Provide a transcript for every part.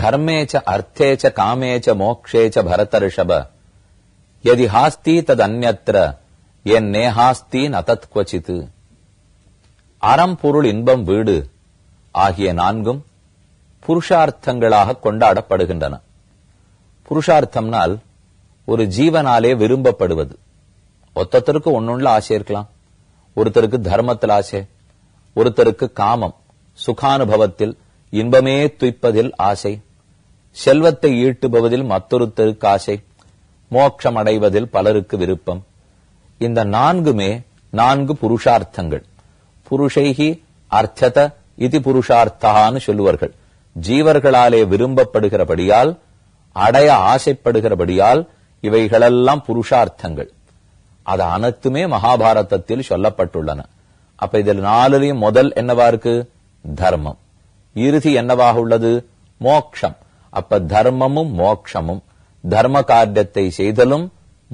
धर्मे च अर्थे च कामे च मोक्षे च भरतर्षभ यदि हास्ति तद अन्यत्र ये नेहास्ति न तत्क्वचित அறம் பொருள் இன்பம் வீடு ஆகிய நான்கும் புருஷார்த்தங்களாக கொண்டாடப்படுகின்றன. புருஷார்த்தம்னால் ஒரு ஜீவனாலே விரும்பப்படுவது. ஒருத்தருக்கு ஒன்னொன்றுல ஆசை இருக்கலாம். ஒருத்தருக்கு தர்மத்தில் ஆசை, ஒருத்தருக்கு காமம் சுகானுபவத்தில் இன்பமே துய்ப்பதில் ஆசை, செல்வத்தை ஈட்டுபவதில் மற்றொருத்தருக்கு ஆசை, மோட்சம் அடைவதில் பலருக்கு விருப்பம். இந்த நான்குமே நான்கு புருஷார்த்தங்கள். புருஷைகி அர்த்தத இது புருஷார்த்தான்னு சொல்லுவார்கள். ஜீவர்களாலே விரும்பப்படுகிறபடியால் அடைய ஆசைப்படுகிறபடியால் இவைகளெல்லாம் புருஷார்த்தங்கள். அது அனைத்துமே மகாபாரதத்தில் சொல்லப்பட்டுள்ளன. அப்ப இதில் நாலுலையும் முதல் என்னவா இருக்கு? தர்மம். இறுதி என்னவாக உள்ளது? மோட்சம். அப்ப தர்மமும் மோட்சமும், தர்ம காரியத்தை செய்தலும்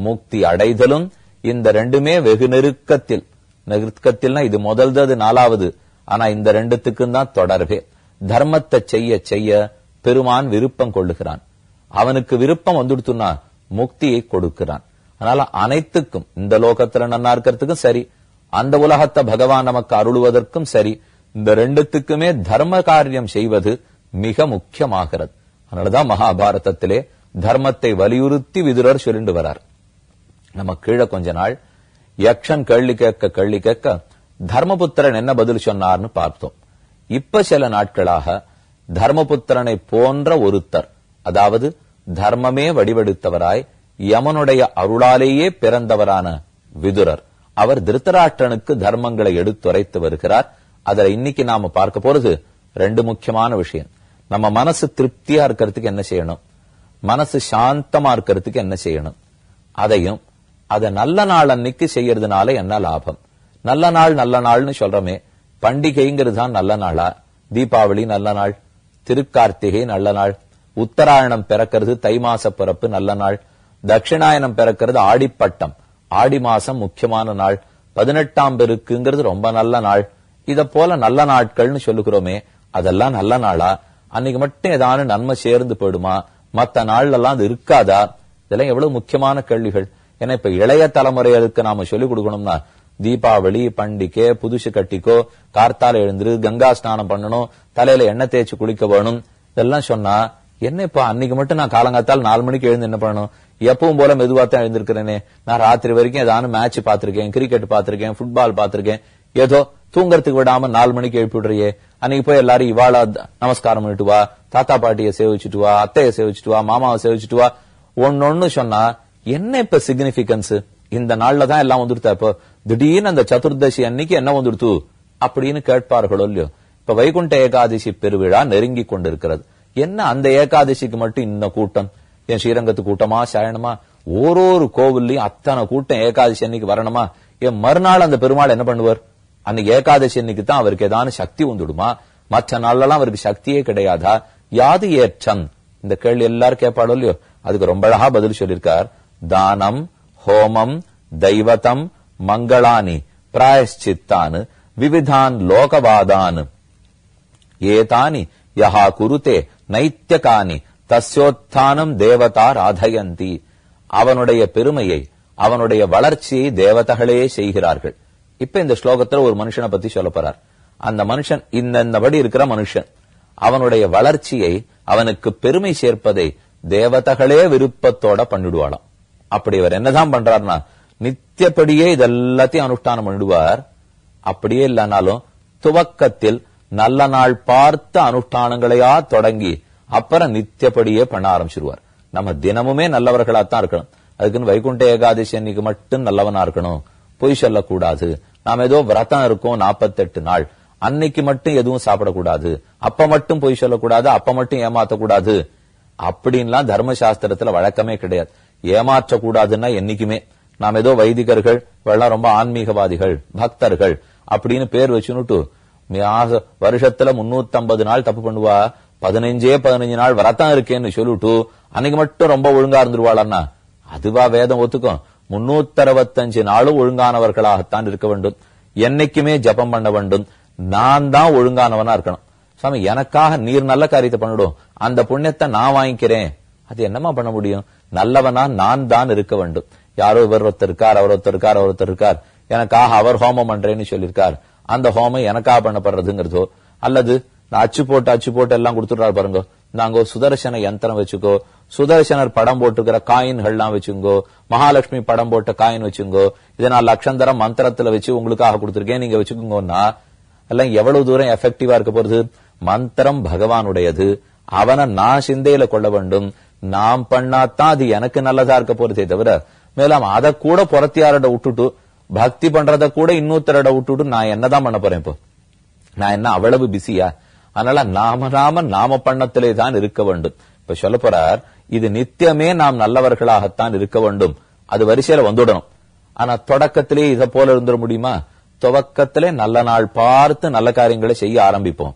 முக்தி அடைதலும் இந்த ரெண்டுமே வெகு நெருக்கத்தில். நெருக்கத்தில்னா இது முதல்து, அது நாலாவது. ஆனா இந்த ரெண்டுத்துக்கும் தான் தொடர்பே. தர்மத்தை செய்ய செய்ய பெருமான் விருப்பம் கொள்ளுகிறான். அவனுக்கு விருப்பம் வந்துடுத்துன்னா முக்தியை கொடுக்கிறான். அதனால அனைத்துக்கும் இந்த லோகத்துல நன்னா இருக்கிறதுக்கும் சரி, அந்த உலகத்தை பகவான் நமக்கு அருளுவதற்கும் சரி, இந்த ரெண்டுத்துக்குமே தர்ம காரியம் செய்வது மிக முக்கியமாகிறது. அதனாலதான் மகாபாரதத்திலே தர்மத்தை வலியுறுத்தி விதுரர் சொல்லிண்டு வரார். நம்ம கீழே கொஞ்ச நாள் யக்ஷன் கேள்வி கேட்க தர்மபுத்திரன் என்ன பதில் சொன்னார்னு பார்த்தோம். இப்ப சில நாட்களாக தர்மபுத்திரனை போன்ற ஒருத்தர், அதாவது தர்மமே வடிவெடுத்தவராய் யமனுடைய அருளாலேயே பிறந்தவரான விதுரர், அவர் திருத்தராஷ்டிரனுக்கு தர்மங்களை எடுத்துரைத்து வருகிறார். அதில் இன்னைக்கு நாம பார்க்க போறது ரெண்டு முக்கியமான விஷயம். நம்ம மனசு திருப்தியா இருக்கிறதுக்கு என்ன செய்யணும், மனசு சாந்தமா இருக்கிறதுக்கு என்ன செய்யணும், அதையும் அதை நல்ல நாள் அன்னைக்கு செய்யறதுனால என்ன லாபம். நல்ல நாள்னு சொல்றமே, பண்டிகைங்கிறது தான் நல்ல நாளா? தீபாவளி நல்ல நாள், திருக்கார்த்திகை நல்ல நாள், உத்தராயணம் பிறக்கிறது தை மாச பிறப்பு நல்ல நாள், தட்சிணாயனம் பிறக்கிறது ஆடிப்பட்டம் ஆடி மாசம் முக்கியமான நாள், 18ஆம் பெருக்குங்கிறது ரொம்ப நல்ல நாள். இத போல நல்ல நாட்கள்னு சொல்லுகிறோமே, அதெல்லாம் நல்ல நாளா? அன்னைக்கு மட்டும் ஏதாவது நன்மை சேர்ந்து போயிடுமா, மற்ற நாள் எல்லாம் அது இருக்காதா? இதெல்லாம் எவ்வளவு முக்கியமான கேள்விகள். ஏன்னா இப்ப இளைய தலைமுறைகளுக்கு நாம சொல்லிக் கொடுக்கணும்னா தீபாவளி பண்டிகை புதுசு கட்டிக்கோ, கார்த்தால எழுந்துரு, கங்கா ஸ்நானம் பண்ணணும், தலையில எண்ணெய் தேய்ச்சி குளிக்க வேணும், இதெல்லாம் சொன்னா என்ன இப்ப அன்னைக்கு மட்டும் நான் காலங்காத்தால் 4 மணிக்கு எழுந்து என்ன பண்ணணும்? எப்பவும் போல மெதுவாத்தான் எழுந்திருக்கிறேனே, நான் ராத்திரி வரைக்கும் ஏதாவது மேட்ச் பாத்திருக்கேன், கிரிக்கெட் பாத்திருக்கேன், ஃபுட்பால் பாத்திருக்கேன், ஏதோ தூங்கறதுக்கு விடாம 4 மணிக்கு எழுப்பிடுறியே, அன்னைக்கு போய் எல்லாரும் இவாளா நமஸ்காரம் பண்ணிட்டு வா, தாத்தா பாட்டியை சேவிச்சுட்டு வா, அத்தையை சேவிச்சுட்டு வா, மாமாவை சேவிச்சுட்டு வா, ஒன்னொன்னு சொன்னா என்ன இப்ப சிக்னிபிகன்ஸ்? இந்த நாள்ல தான் எல்லாம் வந்துடுதா? இப்போ திடீர்னு அந்த சதுர்தசி அன்னைக்கு என்ன வந்துடுது அப்படின்னு கேட்பார்களோ இல்லையோ. இப்ப வைகுண்ட ஏகாதசி பெருவிழா நெருங்கி கொண்டிருக்கிறது. என்ன அந்த ஏகாதசிக்கு மட்டும் இந்த கூட்டம்? என் ஸ்ரீரங்கத்து கூட்டமா சாயணமா ஓரொரு கோவில்லையும் அத்தனை கூட்டம் ஏகாதசி அன்னைக்கு வரணுமா? என் மறுநாள் அந்த பெருமாள் என்ன பண்ணுவார்? அன்னைக்கு ஏகாதசி அன்னைக்கு தான் அவருக்கு ஏதாவது சக்தி வந்துடுமா? மற்ற நாள்லாம் அவருக்கு சக்தியே கிடையாதா? யாது ஏற்றம்? இந்த கேள்வி எல்லாரும் கேட்பாளோ இல்லையோ. அதுக்கு ரொம்ப அழகா பதில் சொல்லியிருக்கார். தானம் ஹோமம் தெய்வதம் மங்களானி பிராயஷ்சித்தானு விவிதான் லோகவாதானு ஏதானி யஹா குருதே நைத்யகானி தஸ்யோத்தானம் தேவதா ராதயந்தி. அவனுடைய பெருமையை அவனுடைய வளர்ச்சியை தேவதைகளே செய்கிறார்கள். இப்ப இந்த ஸ்லோகத்துல ஒரு மனுஷனை பத்தி சொல்ல போறார். அந்த மனுஷன் இந்தபடி இருக்கிற மனுஷன், அவனுடைய வளர்ச்சியை அவனுக்கு பெருமை சேர்ப்பதை தேவதைகளே விருப்பத்தோட பண்ணிடுவாளாம். அப்படி அவர் என்னதான் பண்றாருன்னா நித்தியப்படியே இதெல்லாத்தையும் அனுஷ்டானம் பண்ணிடுவார். அப்படியே இல்லைனாலும் துவக்கத்தில் நல்ல நாள் பார்த்த அனுஷ்டானங்களையா தொடங்கி அப்புறம் நித்தியப்படியே பண்ண ஆரம்பிச்சிருவார். நம்ம தினமுமே நல்லவர்களாத்தான் இருக்கணும். அதுக்குன்னு வைகுண்ட ஏகாதசி அன்னைக்கு மட்டும் நல்லவனா இருக்கணும், பொய் சொல்லக்கூடாது. நாம ஏதோ விரதம் இருக்கோம் 48 நாள், அன்னைக்கு மட்டும் எதுவும் சாப்பிடக்கூடாது, அப்ப மட்டும் பொய் சொல்லக்கூடாது, அப்ப மட்டும் ஏமாத்தக்கூடாது அப்படின்லாம் தர்மசாஸ்திரத்துல வழக்கமே கிடையாது. ஏமாற்றக்கூடாதுன்னா என்னைக்குமே நாம் ஏதோ வைதிகர்கள் எல்லாம் ரொம்ப ஆன்மீகவாதிகள் பக்தர்கள் அப்படின்னு பேர் வச்சுன்னுட்டு வருஷத்துல 350 நாள் தப்பு பண்ணுவா, 15 நாள் விரதம் இருக்கேன்னு சொல்லிட்டு அன்னைக்கு மட்டும் ரொம்ப ஒழுங்கா இருந்துருவாளன்னா அதுவா வேதம் ஒத்துக்கும்? 365 நாளும் ஒழுங்கானவர்களாகத்தான் இருக்க வேண்டும். என்னைக்குமே ஜபம் பண்ண வேண்டும். நான் தான் ஒழுங்கானவனா இருக்கணும். சாமி எனக்காக நீர் நல்ல காரியத்தை பண்ணிடும், அந்த புண்ணியத்தை நான் வாங்கிக்கிறேன், அது என்னமா பண்ண முடியும்? நல்லவனா நான் தான் இருக்க வேண்டும். யாரோ இவர் ஒருத்தர் இருக்கார், அவர் ஒருத்தர் இருக்கார், அவர் ஒருத்தர் இருக்கார், எனக்காக அவர் ஹோமம் பண்றேன்னு சொல்லி அந்த ஹோமம் எனக்காக பண்ணப்படுறதுங்கிறதோ, அல்லது அச்சு போட்டு எல்லாம் கொடுத்துடுறாரு பாருங்க, நாங்க சுதர்சன யந்திரம் வச்சுக்கோ, சுதர்சனர் படம் போட்டுக்கிற காயின்கள்லாம் வச்சுங்கோ, மகாலட்சுமி படம் போட்ட காயின் வச்சுங்கோ, இதை நான் லட்சந்தரம் மந்திரத்துல வச்சு உங்களுக்காக கொடுத்துருக்கேன், நீங்க வச்சுக்கோங்கன்னா எல்லாம் எவ்வளவு தூரம் எஃபெக்டிவா இருக்க போறது? மந்திரம் பகவானுடையது, அவனை நான் சிந்தையில கொள்ள வேண்டும், நாம் பண்ணாதான் அது எனக்கு நல்லதா இருக்க போறதே தவிர, மேலும் அதை கூட புறத்தியாரோட விட்டுட்டு பக்தி பண்றத கூட இன்னொருத்தரோட விட்டுட்டு நான் என்னதான் பண்ண போறேன்? இப்போ நான் என்ன அவ்வளவு பிஸியா? அதனால நாம பண்ணத்திலே தான் இருக்க வேண்டும். இப்ப சொல்ல போறார், இது நித்தியமே நாம் நல்லவர்களாகத்தான் இருக்க வேண்டும், அது வரிசையில வந்துடணும். ஆனா தொடக்கத்திலே இதை போல இருந்துட முடியுமா? துவக்கத்திலே நல்ல நாள் பார்த்து நல்ல காரியங்களை செய்ய ஆரம்பிப்போம்,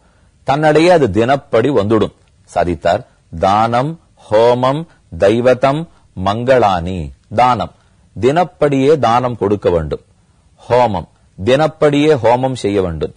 தன்னிடையே அது தினப்படி வந்துடும். சாதித்தார் தானம் ஹோமம் தெய்வதம் மங்களானி. தானம் தினப்படியே தானம் கொடுக்க வேண்டும், ஹோமம் தினப்படியே ஹோமம் செய்ய வேண்டும்,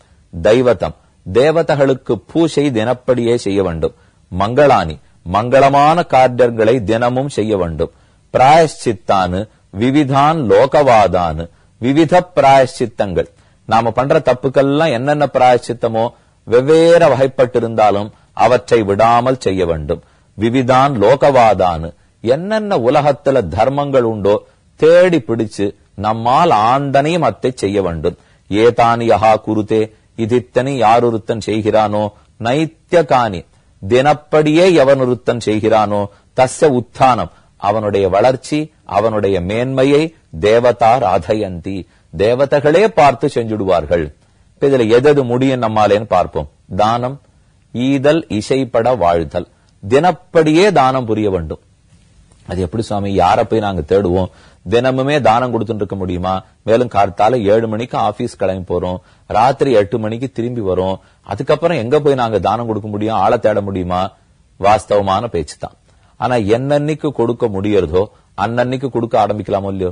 தெய்வதம் தேவதைகளுக்கு பூஜை தினப்படியே செய்ய வேண்டும், மங்களானி மங்களமான காரியங்களை தினமும் செய்ய வேண்டும், பிராயஷ்சித்தானு விவிதான் லோகவாதானு விவித பிராயஷ்சித்தங்கள். நாம பண்ற தப்புக்கெல்லாம் என்னென்ன பிராயஷ்சித்தமோ வெவ்வேற வகைப்பட்டிருந்தாலும் அவற்றை விடாமல் செய்ய வேண்டும். விவிதான் லோகவாதானு என்னென்ன உலகத்துல தர்மங்கள் உண்டோ தேடி பிடிச்சு நம்மால் ஆந்தனையும் அத்தை செய்ய வேண்டும். ஏதானி யகா குருதே, இதித்தனி யாருத்தன் செய்கிறானோ, நைத்திய காணி தினப்படியே எவனுருத்தன் செய்கிறானோ, தஸ்ய உத்தானம் அவனுடைய வளர்ச்சி அவனுடைய மேன்மையை தேவதா ராதயந்தி தேவதைகளே பார்த்து செஞ்சுடுவார்கள். இதுல எதது முடியும் நம்மாலேன்னு பார்ப்போம். தானம் ஈதல் இசைப்பட வாழ்தல், தினப்படியே தானம் புரிய வேண்டும். அது எப்படி சுவாமி? யார போய் நாங்க தேடுவோம்? தினமுமே தானம் கொடுத்துட்டு இருக்க முடியுமா? மேலும் கார்த்தால 7 மணிக்கு ஆபீஸ் கிளம்பி போறோம், ராத்திரி 8 மணிக்கு திரும்பி வரும், அதுக்கப்புறம் எங்க போய் நாங்க தானம் கொடுக்க முடியும்? ஆளை தேட முடியுமா? வாஸ்தவமான பேச்சு தான். ஆனா என்னன்னைக்கு கொடுக்க முடியறதோ அன்னன்னைக்கு கொடுக்க ஆரம்பிக்கலாமோ இல்லையோ?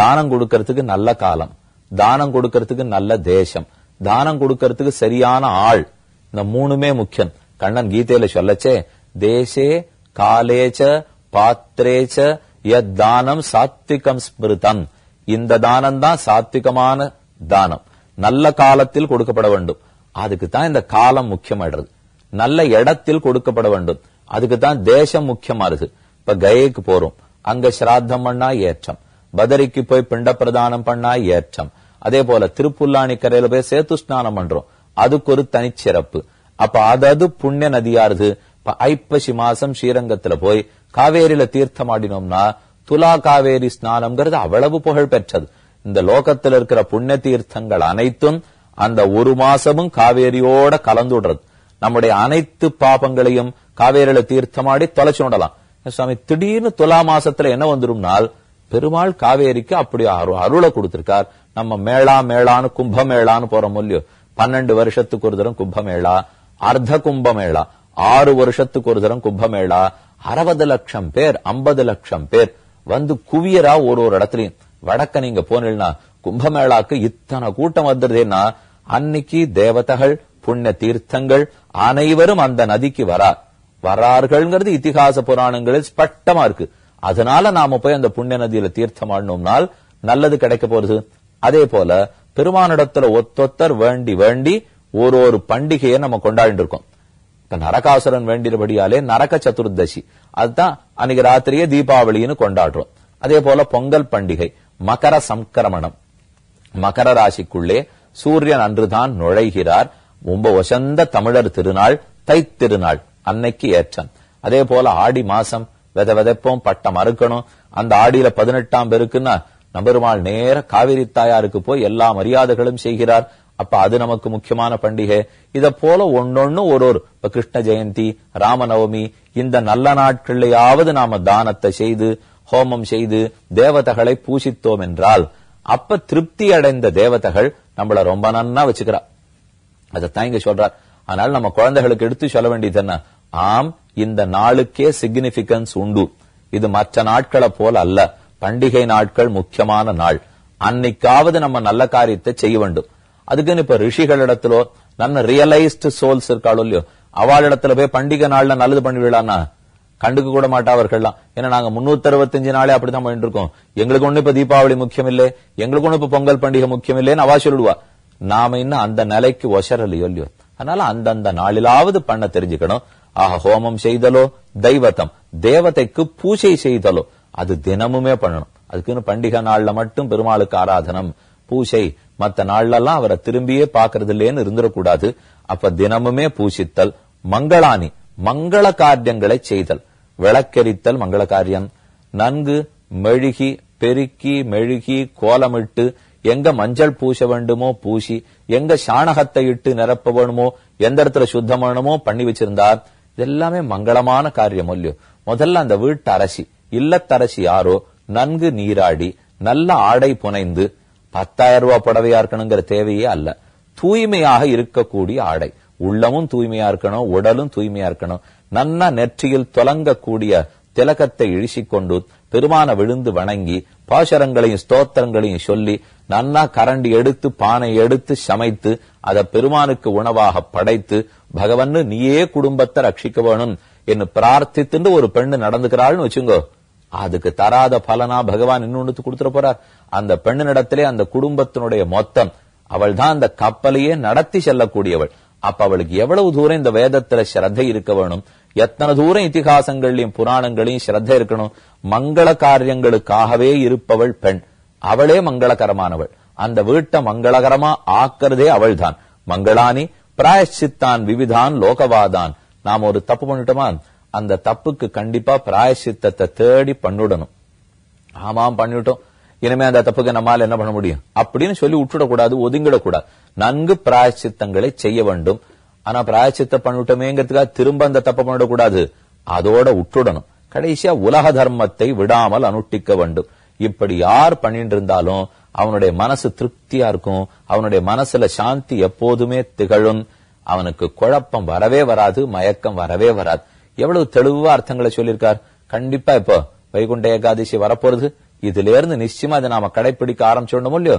தானம் கொடுக்கறதுக்கு நல்ல காலம், தானம் கொடுக்கறதுக்கு நல்ல தேசம், தானம் கொடுக்கறதுக்கு சரியான ஆள், இந்த மூணுமே முக்கியம். கண்ணன் கீதையில சொல்லச்சே, தேசே காலேச்ச பாத்திரேச்ச தானம் சாத்விகம் ஸ்மிருதம். இந்த தானம் தான் சாத்விகமான தானம், நல்ல காலத்தில் கொடுக்கப்பட வேண்டும், அதுக்கு தான் இந்த காலம் முக்கியமாயிடுறது. நல்ல இடத்தில் கொடுக்கப்பட வேண்டும், அதுக்கு தான் தேசம் முக்கியமானது. இப்ப கயைக்கு போறோம், அங்க சிராத்தம் பண்ணா ஏற்றம், பதரிக்கு போய் பிண்ட பிரதானம் பண்ணா ஏற்றம், அதே போல திருப்புல்லாணி கரையில போய் சேத்து ஸ்நானம் பண்றோம், அதுக்கு ஒரு தனிச்சிறப்பு. அப்ப அது புண்ணிய நதியாருது. இப்ப ஐப்பசி மாசம் ஸ்ரீரங்கத்துல போய் காவேரியில தீர்த்தம் ஆடினோம்னா துலா காவேரி ஸ்நானம்ங்கிறது அவ்வளவு புகழ் பெற்றது. இந்த லோகத்தில் இருக்கிற புண்ணிய தீர்த்தங்கள் அனைத்தும் அந்த ஒரு மாசமும் காவேரியோட கலந்துடுறது. நம்முடைய அனைத்து பாபங்களையும் காவேரியில தீர்த்தமாடி தொலைச்சுடலாம். சுவாமி, திடீர்னு துலா மாசத்துல என்ன வந்துடும்னால், பெருமாள் காவேரிக்கு அப்படி அருளை கொடுத்திருக்கார். நம்ம மேளான்னு கும்பமேளான்னு போறோம் இல்லையோ? 12 வருஷத்துக்கு ஒரு தரம் கும்பமேளா, அர்த்த கும்பமேளா 6 வருஷத்துக்கு ஒரு தரம் கும்பமேளா, 60 லட்சம் பேர் 50 லட்சம் பேர் வந்து குவியரா ஒரு இடத்துலயும். வடக்க நீங்க போனா கும்பமேளாக்கு இத்தனை கூட்டம் வந்துடுதுன்னா அன்னைக்கு தேவதைகள் புண்ணிய தீர்த்தங்கள் அனைவரும் அந்த நதிக்கு வரார்கள்ங்கிறது இத்திகாச புராணங்களில் ஸ்பட்டமா இருக்கு. அதனால நாம போய் அந்த புண்ணிய நதியில தீர்த்தம் ஆடணும்னால் நல்லது கிடைக்க போறது. அதே போல பெருமானிடத்துல ஒத்தொத்தர் வேண்டி வேண்டி ஒரு பண்டிகையை நம்ம கொண்டாடிட்டு இருக்கோம். நரகாசுரன் வேண்டியபடியாலே நரக சதுர்தசி, அதுதான் அன்னைக்கு ராத்திரியே தீபாவளின்னு கொண்டாடுறோம். அதே போல பொங்கல் பண்டிகை, மகர சம்கிரமணம், மகர ராசிக்குள்ளே சூரியன் அன்றுதான் நுழைகிறார். ரொம்ப வசந்த தமிழர் திருநாள் தைத்திருநாள், அன்னைக்கு ஏற்றம். அதே போல ஆடி மாசம் வித விதைப்போம் பட்டம் அறுக்கணும். அந்த ஆடியில 18ஆம் பெருக்குன்னா நம்பெருமாள் நேர காவிரி தாயாருக்கு போய் எல்லா மரியாதைகளும் செய்கிறார். அப்ப அது நமக்கு முக்கியமான பண்டிகை. இத போல ஒன்னொன்னு ஒரு இப்ப கிருஷ்ண ஜெயந்தி ராமநவமி, இந்த நல்ல நாட்கள்லையாவது நாம தானத்தை செய்து ஹோமம் செய்து தேவதைகளை பூசித்தோம் என்றால் அப்ப திருப்தி அடைந்த தேவதைகள் நம்மள ரொம்ப நன்னா வச்சுக்கிறா. அதத்தான் இங்க சொல்றார். அதனால நம்ம குழந்தைகளுக்கு எடுத்து சொல்ல வேண்டியது என்ன? ஆம், இந்த நாளுக்கே சிக்னிபிகன்ஸ் உண்டு, இது மற்ற நாட்களை போல அல்ல. பண்டிகை நாட்கள் முக்கியமான நாள், அன்னைக்காவது நம்ம நல்ல காரியத்தை செய்ய வேண்டும். அதுக்குன்னு இப்ப ரிஷிகளிடத்திலோ ನನ್ನ ರಿಯಲೈಸ್ಡ್ ಸೋಲ್ಸ್ ಇರ್ಕಾಳೋ ಇಲ್ಲೋ ಅವಳಿಡத்துல போய் பண்டிகை நாள்ல நல்லது பண்ணுவீளானா கண்டுக்க கூட மாட்டாவர்கள்லாம். ஏன்னா நாங்க 365 நாளே அப்படிதான் போயிட்டு இருக்கோம். எங்களுக்கு ஒண்ணு இப்ப தீபாவளி முக்கியம் இல்ல, எங்களுக்கு ஒண்ணு இப்ப பொங்கல் பண்டிகை முக்கியம் இல்லன்னு அவா சொல்லுவா. நாம இன்னும் அந்த நிலைக்கு ஒசரலையோ இல்லையோ. அதனால அந்தந்த நாளிலாவது பண்ண தெரிஞ்சுக்கணும். ஆக ஹோமம் செய்தலோ தெய்வத்தம் தேவதைக்கு பூஜை செய்தலோ அது தினமுமே பண்ணணும். அதுக்குன்னு பண்டிகை நாள்ல மட்டும் பெருமாளுக்கு ஆராதனம் பூஜை மற்ற நாள்லாம் அவரை திரும்பியே பாக்குறது இல்லேன்னு இருந்துடக்கூடாது. அப்ப தினமுமே பூஜித்தல், மங்களானி மங்கள காரியங்களை செய்தல், விளக்கெரித்தல் மங்கள காரியம், நன்கு மெழுகி பெருக்கி மெழுகி கோலமிட்டு எங்க மஞ்சள் பூச வேண்டுமோ பூசி, எங்க சாணகத்தை இட்டு நிரப்ப வேணுமோ, எந்த இடத்துல சுத்தம் வேணுமோ பண்ணி வச்சிருந்தார். இதெல்லாமே மங்களமான காரியம் இல்லையோ. முதல்ல அந்த வீட்டு அரசி இல்லத்தரசி யாரோ நன்கு நீராடி நல்ல ஆடை புனைந்து, 10,000 ரூபாய் புடவையா இருக்கணுங்கிற தேவையே அல்ல, தூய்மையாக இருக்கக்கூடிய ஆடை, உள்ளமும் தூய்மையா இருக்கணும் உடலும் தூய்மையா இருக்கணும், நன்ன நெற்றியில் தொலங்கக்கூடிய திலகத்தை இழிச்சிக்கொண்டு பெருமான விழுந்து வணங்கி பாசரங்களையும் ஸ்தோத்திரங்களையும் சொல்லி, நன்னா கரண்டி எடுத்து பானை எடுத்து சமைத்து அதை பெருமானுக்கு உணவாக படைத்து, பகவன்னு நீயே குடும்பத்தை ரட்சிக்க வேணும் என்று பிரார்த்தித்துண்டு ஒரு பெண்ணு நடந்துக்கிறாள்னு வச்சுங்கோ, அதுக்கு தராத பலனா பகவான் இன்னொன்னு கொடுத்துட போறார். அந்த பெண்ணு நடத்திலே அந்த குடும்பத்தினுடைய மொத்தம், அவள் தான் அந்த கப்பலையே நடத்தி செல்லக்கூடியவள். அப்ப அவளுக்கு எவ்வளவு தூரம் இந்த வேதத்துல ஸ்ரத்தை இருக்க வேணும், எத்தனை தூரம் இதிகாசங்களையும் புராணங்களையும் ஸ்ரத்தை இருக்கணும். மங்கள காரியங்களுக்காகவே இருப்பவள் பெண், அவளே மங்களகரமானவள். அந்த வீட்டை மங்களகரமா ஆக்கிறதே அவள் தான். மங்களானி பிராயசித்தான் விவிதான் லோகவாதான். நாம் ஒரு தப்பு பண்ணிட்டோமா, அந்த தப்புக்கு கண்டிப்பா பிராயசித்தத்தை தேடி பண்ணிடணும். ஆமாம் பண்ணிட்டோம், இனிமே அந்த தப்புக்கு நம்மால் என்ன பண்ண முடியும் அப்படின்னு சொல்லி விட்டுடக்கூடாது, ஒதுங்கிடக்கூடாது. நன்கு பிராயசித்தங்களை செய்ய வேண்டும். ஆனா பிராயசித்த பண்ணிட்டோமேங்கிறதுக்காக திரும்ப அந்த தப்பை பண்ணிடக்கூடாது, அதோட விட்டுடணும். கடைசியா உலக தர்மத்தை விடாமல் அனுஷ்டிக்க வேண்டும். இப்படி யார் பண்ணிட்டு இருந்தாலும் அவனுடைய மனசு திருப்தியா இருக்கும், அவனுடைய மனசுல சாந்தி எப்போதுமே திகழும், அவனுக்கு குழப்பம் வரவே வராது, மயக்கம் வரவே வராது. எவ்வளவு தெளிவா அர்த்தங்களை சொல்லியிருக்கார். கண்டிப்பா இப்போ வைகுண்ட ஏகாதசி வரப்போறது, இதுல இருந்து நிச்சயமா அதை நாம கடைபிடிக்க ஆரம்பிச்சோம் இல்லையோ,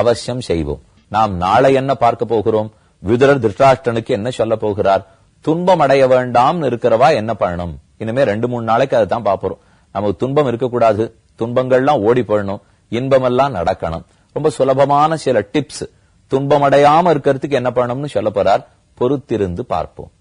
அவசியம் செய்வோம். நாம் நாளை என்ன பார்க்க போகிறோம், விதுரர் திருஷ்டாஷ்டனுக்கு என்ன சொல்ல போகிறார், துன்பம் அடைய வேண்டாம் இருக்கிறவா என்ன பண்ணணும், இனிமே 2-3 நாளைக்கு அதை தான் பாப்போம். நமக்கு துன்பம் இருக்கக்கூடாது, துன்பங்கள்லாம் ஓடி போயிடணும், இன்பமெல்லாம் நடக்கணும். ரொம்ப சுலபமான சில டிப்ஸ் துன்பமடையாம இருக்கிறதுக்கு என்ன பண்ணணும்னு சொல்ல போறார், பொறுத்திருந்து பார்ப்போம்.